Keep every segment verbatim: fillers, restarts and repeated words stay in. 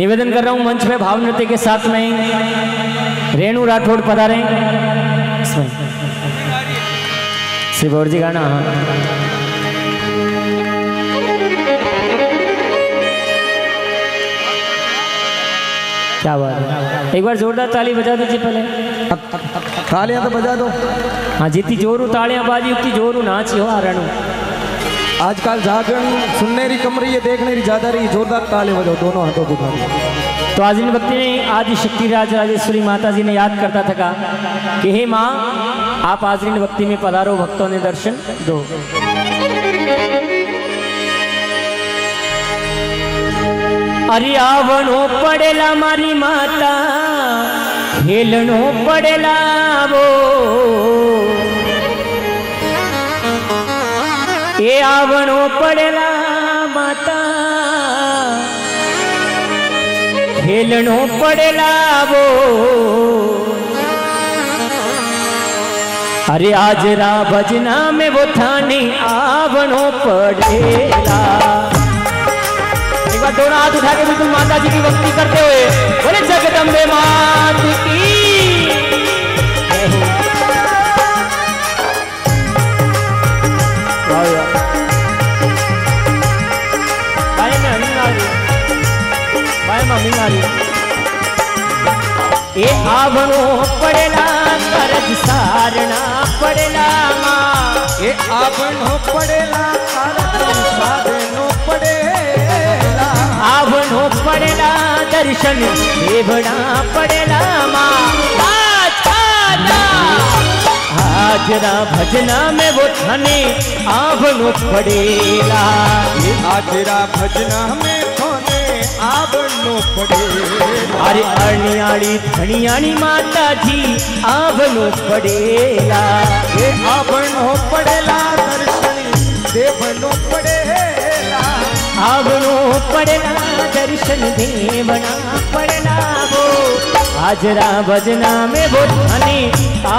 निवेदन कर रहा हूं मंच में भाव नृत्य के साथ में रेणु राठौड़ पधारे। शिवौर जी गाना क्या बात है, एक बार जोरदार ताली बजा दीजिए। पहले तालियां तो बजा दो। हाँ, जीती जोरू तालियां बाजी उतनी जोरू नाची हो। रेणु आजकल जागरण सुनने री कम रही है, देखने री ज्यादा रही। जोरदार ताली बजाओ दोनों हाथों को। तो आदिन भक्ति ने आदि शक्ति राज राजेश्वरी माता जी ने याद करता थका कि हे माँ आप आदिन भक्ति में पधारो, भक्तों ने दर्शन दो। अरे आवनो पड़ेला मारी माता, हेलनो पड़ेला वो ये आवनो पड़ेला माता, हेलनो पड़ेला वो। अरे आजरा भजना में वो थाने आवनो पड़ेला। दोनों हाथ उठा के बिल्कुल माता जी की भक्ति करते हुए बोले जगदंबे मात की। ये आवनो पड़ेला कर्ज सारना पड़ेला माँ, ये आवनो पड़ेला कर्ज सारनो पड़ेला, आवनो पड़ेला दर्शन देवना पड़ेला माँ। हाजरा भजना में वो थाने आवनो पड़ेला, हाजरा भजना में थाने आवनो पड़ेला। अरे अरण्याणी धनियाणी माता जी आवनो पड़ेला, ये आवनो पड़ेला दर्शन देवनो पड़ेला, आवनो पड़ेला दर्शन देवना पड़ेला वो। आजरा भजना में वो थाने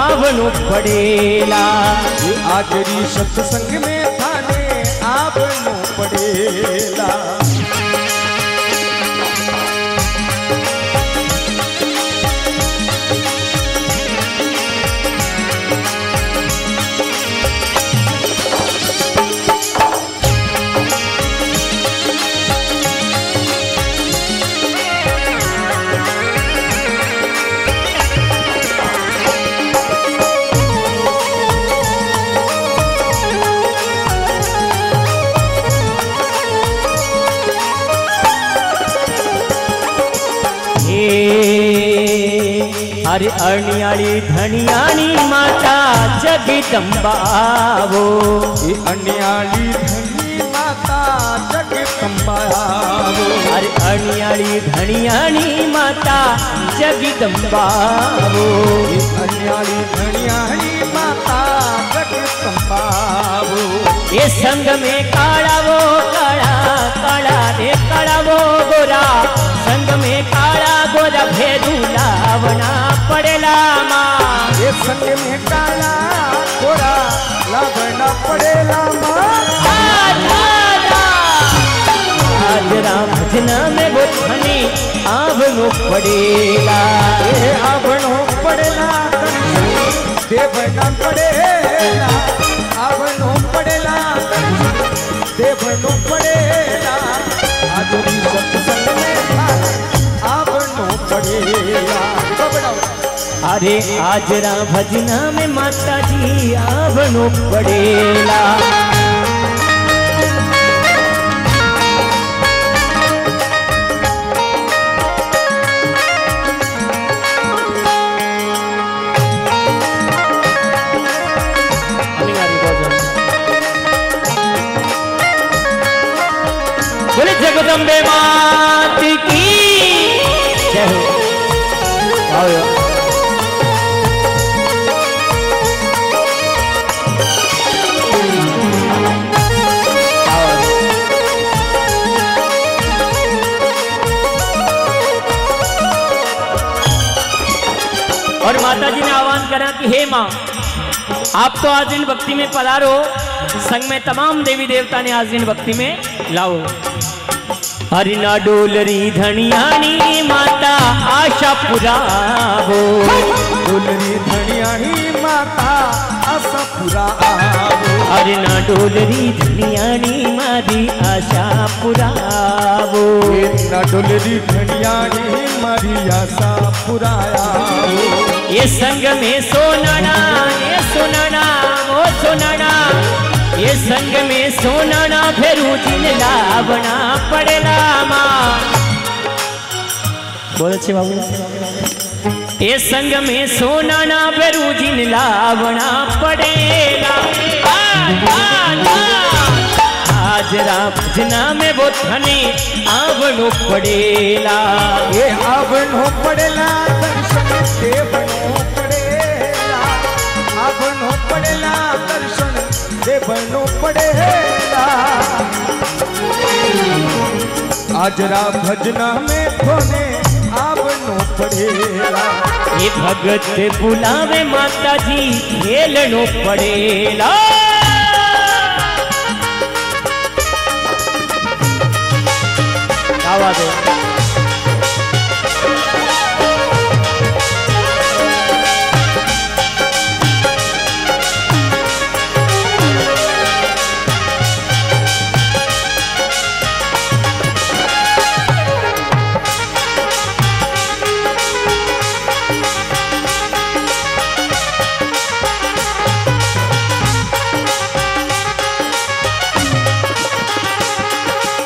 आवनो पड़ेला, आजरी सत्संग में थाने आवनो पड़ेला। अरे अरण्याणी धनियाणी माता जगदंबा वो, अरण्याणी धनी माता जगदंबा वो। अरे अरण्याणी धनियाणी माता जगदंबा वो, अरण्याणी धनियाणी माता जगदंबा वो। ये संग में काला वो काला, काला दे काला वो गोरा, संग में काला गोरा भेदू लावना पड़ेला माँ। ये संग में काला गोरा लावना पड़ेला माँ। हाजरा भजना में वो थाने आवनो पड़ेला, ये आवनो पड़ेला देवना पड़ेला, आवनो पड़ेला देवनो पड़ेला। आदमी सत्संग में आवनो पड़ेला। अरे आजरा भजना में माता जी आवनो पड़ेला। बोले जगदंबे मात की जय हो। आओ और माता जी ने आह्वान करा कि हे माँ आप तो आजीवन भक्ति में पधारो, संग में तमाम देवी देवता ने आजीवन भक्ति में लाओ। हरिना डोलरी धनियाणी माता आशा पुरावो, डोलरी धनियाणी माता आशा पुरावो, हरिना डोलरी धनियाणी मारी आशा पुरावो, हरिना डोलरी धनियाणी मारी आशा पुराया। ये संग में सोनाना, ये सोनाना, ओ सोनाना, ये संग में सोनाना फेरू जिन लावना पड़ेला माँ। बहुत अच्छे बाबू। ये संग में सोनाना फेरू जिन लावना पड़ेला। हाजरा भजना में वो धने आवनो पड़ेला, ये आवनो पड़ेला, दर्शन देवनो पड़ेला, आवनो पड़ेला, दर्शन देवनो पड़ेला। आजरा भजना में थोने आवनो पड़ेला, ये भगत बुलावे माता जी खेलनो पड़ेला। आवाज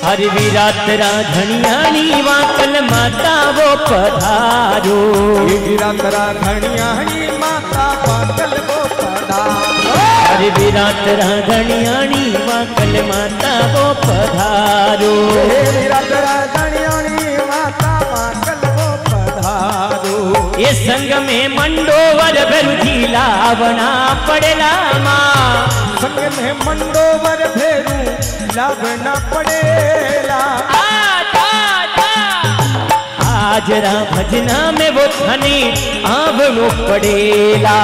हरवी रात राधनियानी वाकल माता वो पधारो, हरवी रात राधनियानी माता वाकल वो पधारो, हरवी रात राधनियानी वाकल माता वो पधारो, हरवी रात राधनियानी माता वाकल वो पधारो। ये संग में मंडोवर भरू झीला बना पड़ेला माँ, संग में मंडोवर फेरू लावना पड़ेला। हाजरा भजना में वो धनी आवनो पड़ेला,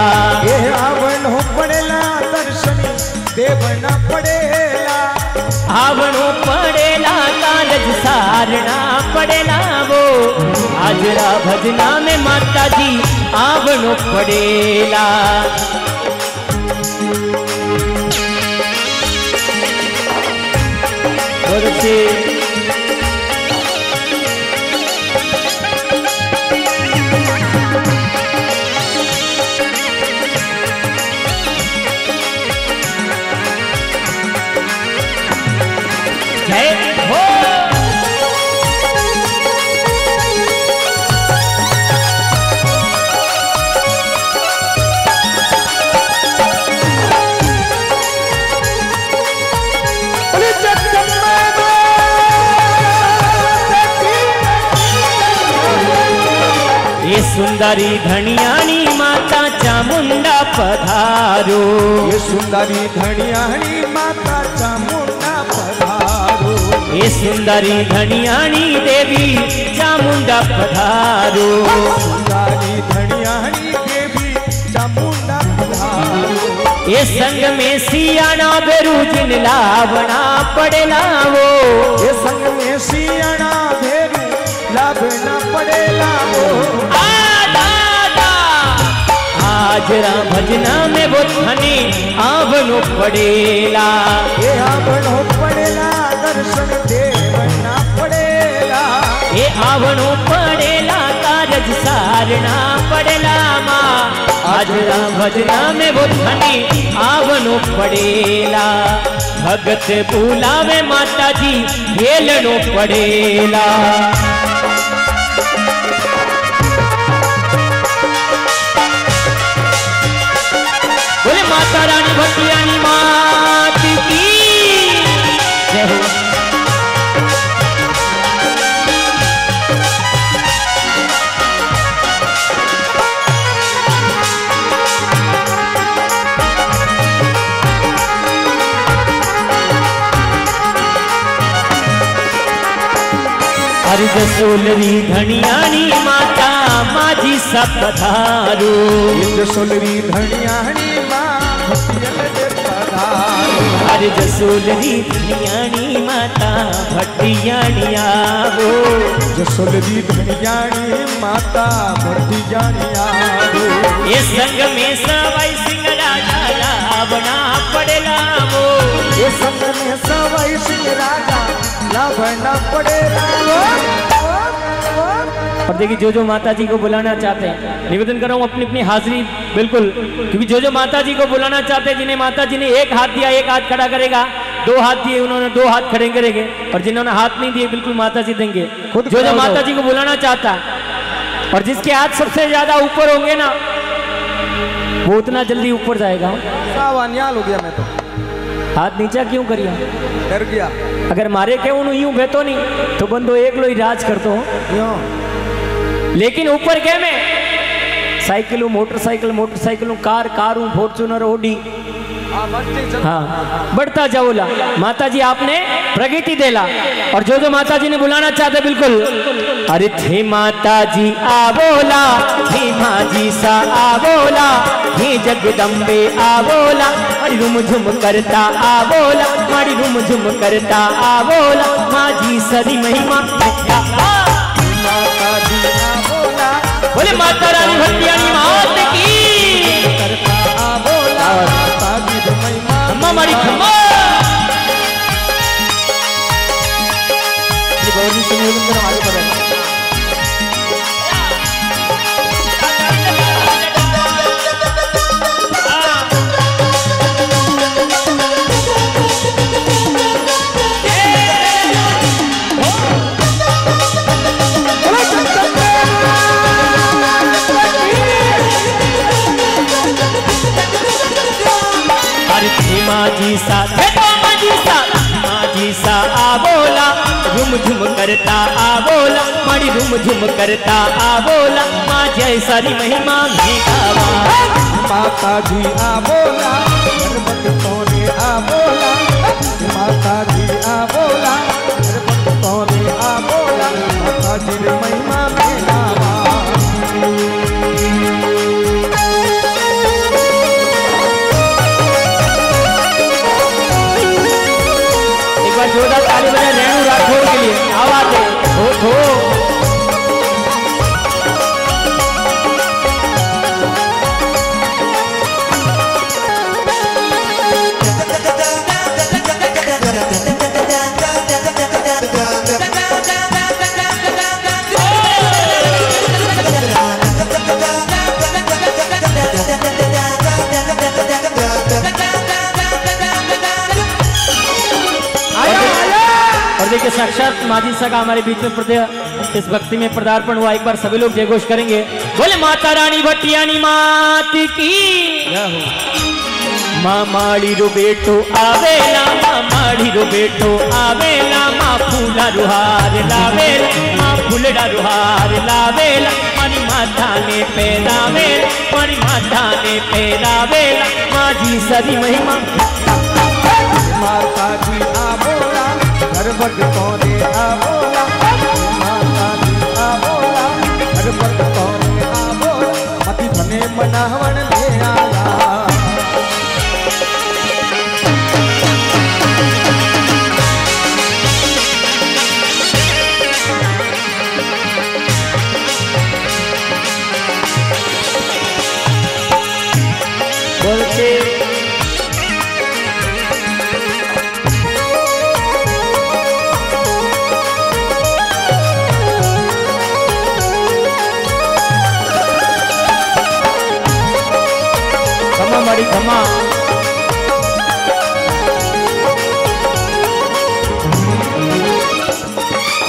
ये आवनो पड़ेला, दर्शन देवना पड़ेला, आवनो पड़ेला, कालज सारना पड़ेला वो। हाजरा भजना में माता जी आवनो पड़ेला। जय सुंदरी धनियानी माता चामुंडा पधारो, ये सुंदरी धनियानी माता चामुंडा पधारो, ये सुंदरी धनियानी देवी चामुंडा पधारो, सुंदरी धनियानी देवी चामुंडा पधारो। ये संग में सियाना बेरू जिन लावना पड़ेला वो, ये संग में सियाना बेरू लावना पड़ेला वो। हाजरा भजना में वो धनी आवनो पड़ेला, ये आवनो पड़ेला, दर्शन देवना पड़ेला, ये आवनो पड़ेला, कारज सारना पड़ेला माँ। हाजरा भजना में वो धनी आवनो पड़ेला, भगत बुलावे माता जी खेलनो पड़ेला। माता रानी भटियानी मात की जय हो। हरज सोलरी धनियानी माता माझी सब पधारो, हरज सोलरी धनियानी माँ। हार जसोलरी धनियाणी माता भटियाणी आवो, जसोलरी धनियाणी माता भटियाणी आवो। ये संग में सवाई सिंह राजा लावना पड़ेला वो, ये संग में सवाई सिंह राजा लावना पड़ेला वो। और देखिए जो जो माताजी को बुलाना चाहते हैं, निवेदन कर रहा हूँ अपनी अपनी हाजिरी बिल्कुल, क्योंकि जो जो माताजी को बुलाना चाहते हैं, जिन्हें माताजी ने एक हाथ दिया एक हाथ खड़ा करेगा, दो हाथ दिए उन्होंने दो हाथ खड़े करेंगे, और जिन्होंने हाथ नहीं दिए बिल्कुल माताजी देंगे। जो जो माताजी को बुलाना चाहता है और जिसके हाथ सबसे ज्यादा ऊपर होंगे ना, वो उतना जल्दी ऊपर जाएगा। हो गया मैं तो हाथ नीचा क्यों करिया, डर गया। अगर मारे के उन यूं बेतो नहीं तो बंदो एक लो ही राज करते हो, लेकिन ऊपर के में साइकिलों मोटरसाइकिल मोटरसाइकिलों कार कारू फॉर्चूनर ओडी हाँ बढ़ता जाओला। माताजी आपने प्रगति देला, और जो जो माताजी ने बुलाना चाहते बिल्कुल। अरे थे माताजी आवोला, थे माजी सा आवोला, हे जगदंबे आवोला, मारी रुम झुम करता आवोला, मारी रुम झुम करता आवोला, माजी सरी महिमा बोले माता रानी भटियाणी मात की करता आवोला, ताजी महिमा अम्मा मारी खम्मा। ये बहुत ही सुंदर हमारे पर माजी सा माजी सा माजी सा आवोला, झुम झुम करता आवोला, मारी झुम झुम करता आवोला, माँ जय सारी महिमा में गावा। माता जी आवोला तोरे आवोला, माता जी आवोला तोरे आवोला, माता जी महिमा में गावा। जोरदार ताली बजाए रेणु राठौड़ के लिए। आवाज दे हो हो के साक्षात माजी सका हमारे बीच में प्रदेश इस भक्ति में पदार्पण हुआ। एक बार सभी लोग जय घोष करेंगे, बोले माता रानी भटियाणी मात की। माँ माड़ी रो बेटो आवेला, माँ माड़ी रो बेटो आवेला, माँ फूला रुहार लावेला, माँ फूलड़ा रुहार लावेला, मारी माता ने पैरावेला, मारी माता ने पैरावेला, माजी सरी महिमा। माता जी आबोला हर भक्तों ने आवोला, माता जी आवोला हर भक्तों ने आवोला, अति धने मनावन ले आया।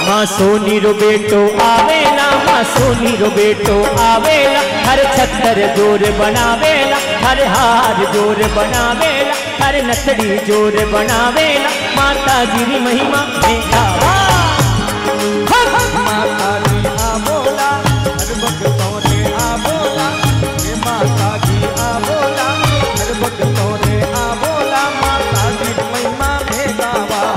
माँ सोनी रो बेटो आवेला, माँ सोनी रो बेटो आवेला, हर छत्तर जोर बनावेला, हर हार जोर बनावेला, हर नथड़ी जोर बनावेला, माता जी की महिमा में गावा। माता जी आबोला हर भक्तों ने आबोला, हे माता जी आबोला हर भक्तों ने आबोला, माता जी की महिमा में गावा।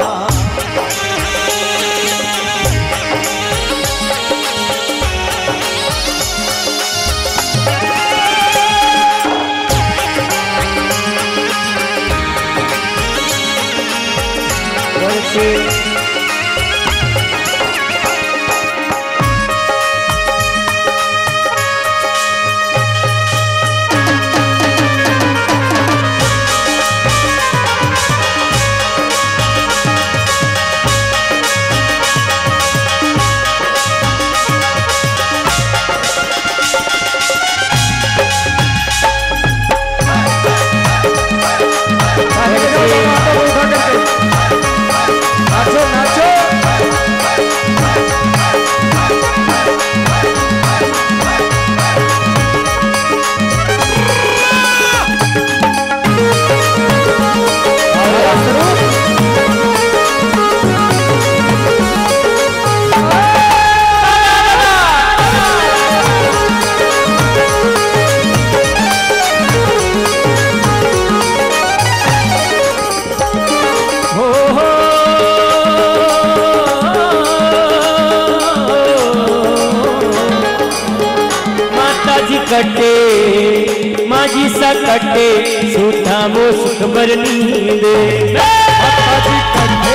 कटे माझी सा कटे सूठा वो सुख भर नींदे माझी कटे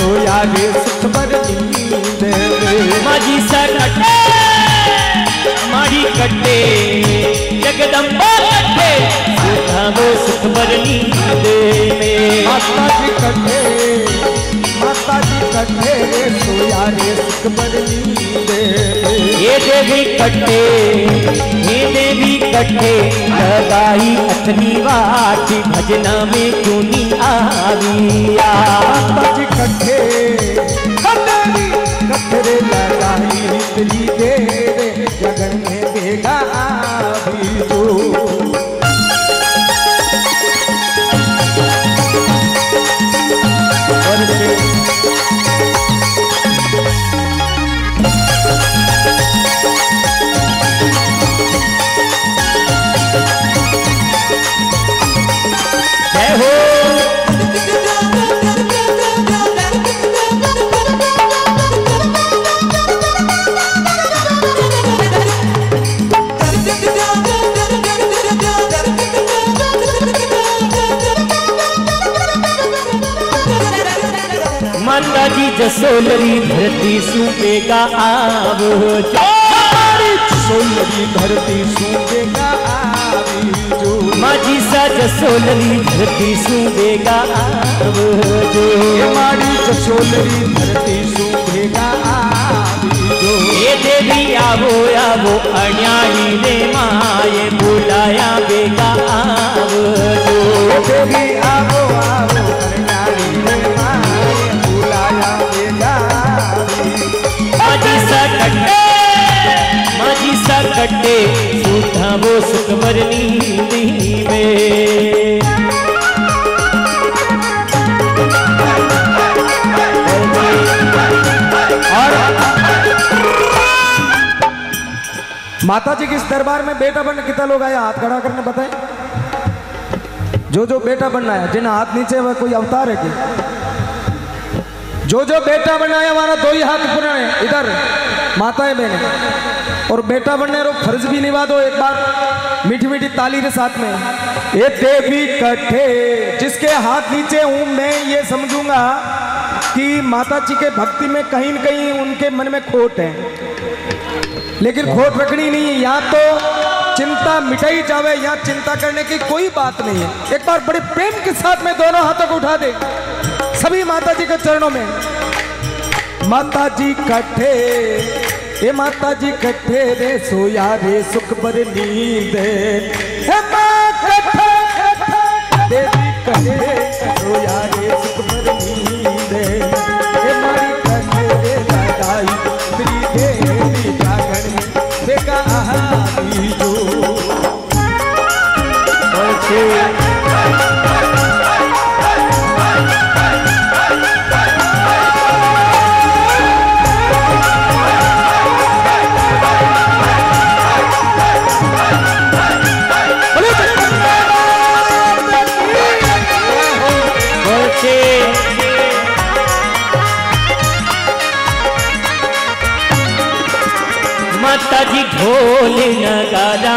सोया गे सुख भर नींदे माझी सा कटे माझी कटे जगदंबा कटे सूठा वो सुख भर नींदे माता जी कटे माता जी कटे सोया गे सुख भर नींदे ये देवी कटे देवी कटे लगाई अठनी वाट भजना में क्यों नहीं आविया कटे कटरे लगाई इतनी देर जगन में बेगा सोलरी धरती सूपेगा आब सोलरी धरती सूपेगा आब जो माझी सा जसोलरी धरती सूपेगा आब जो हमारी जसोलरी धरती सूपेगा आब जो ये देवी आवो आवो अण्याणी ने माये बुलाया बेगा आब जो देवी आवो आवो अण्याणी ने माये माझी सा कटे माझी सा कटे सूधा वो सुख भर नींद में और माता जी के इस दरबार में बेटा बनने कितना लोग आया हाथ खड़ा करने बताए जो जो बेटा बनना है जिन्हें हाथ नीचे वह कोई अवतार है कि जो जो बेटा बनाया हमारा दो ही हाथ पुराने इधर माताएं बहने और बेटा बनने रो फर्ज भी निभा दो एक बार मीठी मीठी ताली के साथ में। ये देवी कटे जिसके हाथ नीचे हूँ मैं ये समझूंगा कि माता जी के भक्ति में कहीं न कहीं उनके मन में खोट है, लेकिन खोट रखनी नहीं, यहाँ तो चिंता मिटाई जावे, यहाँ चिंता करने की कोई बात नहीं है। एक बार बड़े प्रेम के साथ में दोनों हाथों को उठा दे सभी माता जी के चरणों में। माता जी कटे हे माता जी कटे रे सोया रे सुख भर नींद हे देवी कटे सोया रे सुख भर नींद हे मारी कटे रे लगाई श्री देवी जागरण बेगा आहारी जो माता जी ढोल नगाड़ा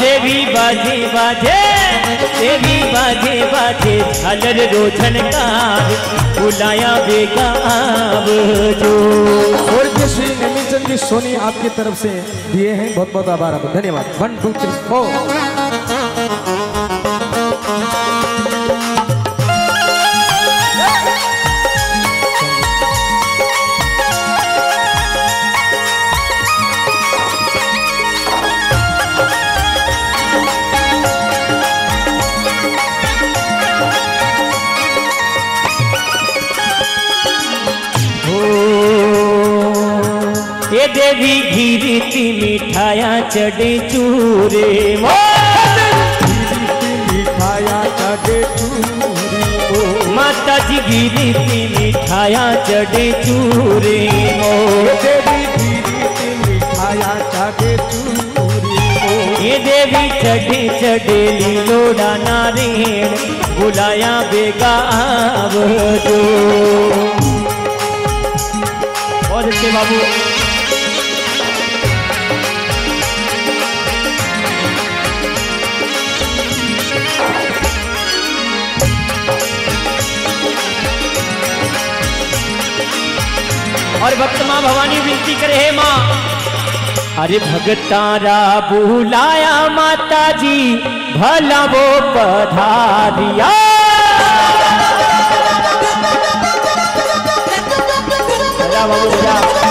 देवी बाजे बाजे देवी बाजे बाजे हलर रोशन कार बुलाया बेगा जो। और श्री नेमीचंद जी सोनी आपकी तरफ से दिए हैं, बहुत बहुत आभार आपको, धन्यवाद। One two three four. देवी घीरती मिठाया चढ़े चूरे मिठाया चढ़े चूरे माता जी घीरती मिठाया चढ़े चूरे मो देवी घीरती मिठाया चढ़े चूरे ये देवी चढ़े चढ़े लीलोड़ा नारेण बुलाया बेगा जो। और इसके बाबू और भक्त माँ भवानी विनती करे हे माँ, अरे भगतारा बुलाया माता जी भला वो पधारिया। बाबू भैया